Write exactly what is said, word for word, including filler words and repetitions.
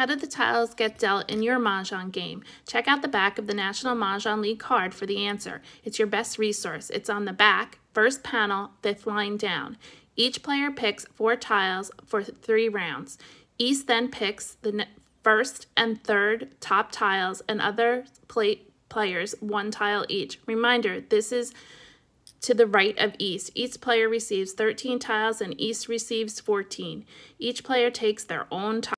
How did the tiles get dealt in your Mahjong game? Check out the back of the National Mahjong League card for the answer. It's your best resource. It's on the back, first panel, fifth line down. Each player picks four tiles for three rounds. Each then picks the first and third top tiles and other play players one tile each. Reminder, this is to the right of East. Each player receives thirteen tiles and East receives fourteen. Each player takes their own tile.